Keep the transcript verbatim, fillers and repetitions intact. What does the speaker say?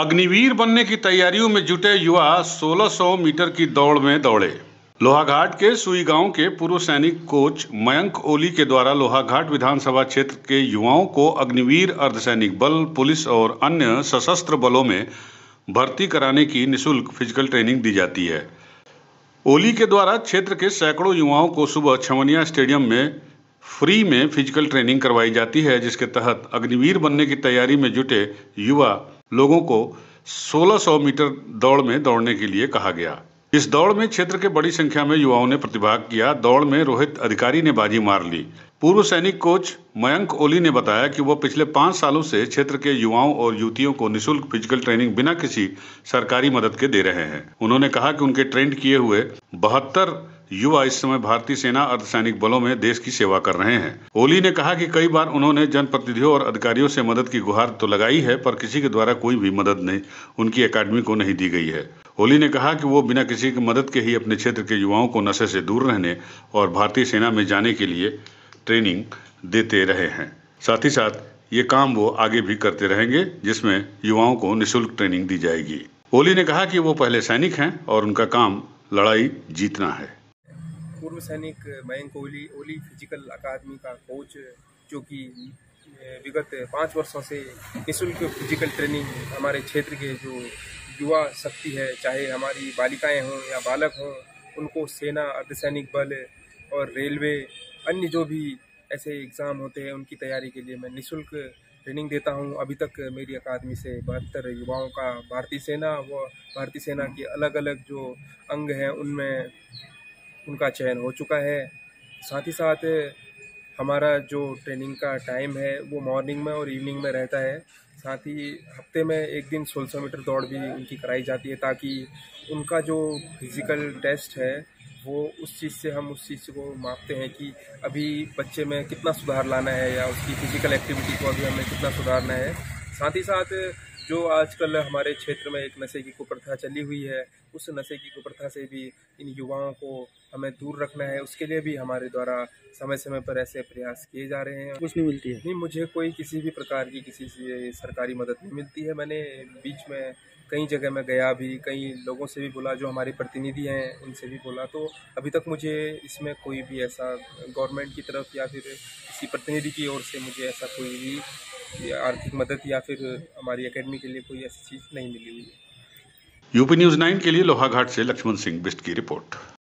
अग्निवीर बनने की तैयारियों में जुटे युवा सोलह सौ मीटर की दौड़ में दौड़े। लोहाघाट के सुई गांव के पूर्व सैनिक कोच मयंक ओली के द्वारा लोहाघाट विधानसभा क्षेत्र के युवाओं को अग्निवीर अर्धसैनिक बल, पुलिस और अन्य सशस्त्र बलों में भर्ती कराने की निशुल्क फिजिकल ट्रेनिंग दी जाती है। ओली के द्वारा क्षेत्र के सैकड़ों युवाओं को सुबह छमनिया स्टेडियम में फ्री में फिजिकल ट्रेनिंग करवाई जाती है, जिसके तहत अग्निवीर बनने की तैयारी में जुटे युवा लोगों को सोलह सौ मीटर दौड़ में दौड़ने के लिए कहा गया। इस दौड़ में क्षेत्र के बड़ी संख्या में युवाओं ने प्रतिभाग किया। दौड़ में रोहित अधिकारी ने बाजी मार ली। पूर्व सैनिक कोच मयंक ओली ने बताया कि वह पिछले पाँच सालों से क्षेत्र के युवाओं और युवतियों को निशुल्क फिजिकल ट्रेनिंग बिना किसी सरकारी मदद के दे रहे हैं। उन्होंने कहा कि उनके ट्रेंड किए हुए बहत्तर युवा इस समय भारतीय सेना अर्धसैनिक बलों में देश की सेवा कर रहे हैं। ओली ने कहा कि कई बार उन्होंने जनप्रतिनिधियों और अधिकारियों से मदद की गुहार तो लगाई है, पर किसी के द्वारा कोई भी मदद नहीं उनकी अकादमी को नहीं दी गई है। ओली ने कहा कि वो बिना किसी की मदद के ही अपने क्षेत्र के युवाओं को नशे से दूर रहने और भारतीय सेना में जाने के लिए ट्रेनिंग देते रहे हैं। साथ ही साथ ये काम वो आगे भी करते रहेंगे, जिसमें युवाओं को निःशुल्क ट्रेनिंग दी जाएगी। ओली ने कहा कि वो पहले सैनिक हैं और उनका काम लड़ाई जीतना है। पूर्व सैनिक मयंक ओली ओली फिजिकल अकादमी का कोच, जो कि विगत पाँच वर्षों से निःशुल्क फिजिकल ट्रेनिंग हमारे क्षेत्र के जो युवा शक्ति है, चाहे हमारी बालिकाएं हों या बालक हों, उनको सेना, अर्धसैनिक बल और रेलवे अन्य जो भी ऐसे एग्ज़ाम होते हैं उनकी तैयारी के लिए मैं निःशुल्क ट्रेनिंग देता हूं। अभी तक मेरी अकादमी से बहत्तर युवाओं का भारतीय सेना व भारतीय सेना के अलग अलग जो अंग हैं उनमें उनका चयन हो चुका है। साथ ही साथ हमारा जो ट्रेनिंग का टाइम है वो मॉर्निंग में और इवनिंग में रहता है। साथ ही हफ्ते में एक दिन सोलह सौ मीटर दौड़ भी उनकी कराई जाती है, ताकि उनका जो फिज़िकल टेस्ट है वो उस चीज़ से हम उस चीज़ को मापते हैं कि अभी बच्चे में कितना सुधार लाना है या उसकी फिज़िकल एक्टिविटी को अभी हमें कितना सुधारना है। साथ ही साथ जो आजकल हमारे क्षेत्र में एक नशे की कुप्रथा चली हुई है, उस नशे की कुप्रथा से भी इन युवाओं को हमें दूर रखना है। उसके लिए भी हमारे द्वारा समय समय पर ऐसे प्रयास किए जा रहे हैं। कुछ नहीं मिलती है? नहीं, मुझे कोई किसी भी प्रकार की किसी से सरकारी मदद नहीं मिलती है। मैंने बीच में कई जगह में गया भी, कई लोगों से भी बोला, जो हमारे प्रतिनिधि हैं उनसे भी बोला, तो अभी तक मुझे इसमें कोई भी ऐसा गवर्नमेंट की तरफ या फिर किसी प्रतिनिधि की ओर से मुझे ऐसा कोई भी आर्थिक मदद या फिर हमारी एकेडमी के लिए कोई ऐसी चीज़ नहीं मिली हुई है। यूपी न्यूज़ नौ के लिए लोहाघाट से लक्ष्मण सिंह बिष्ट की रिपोर्ट।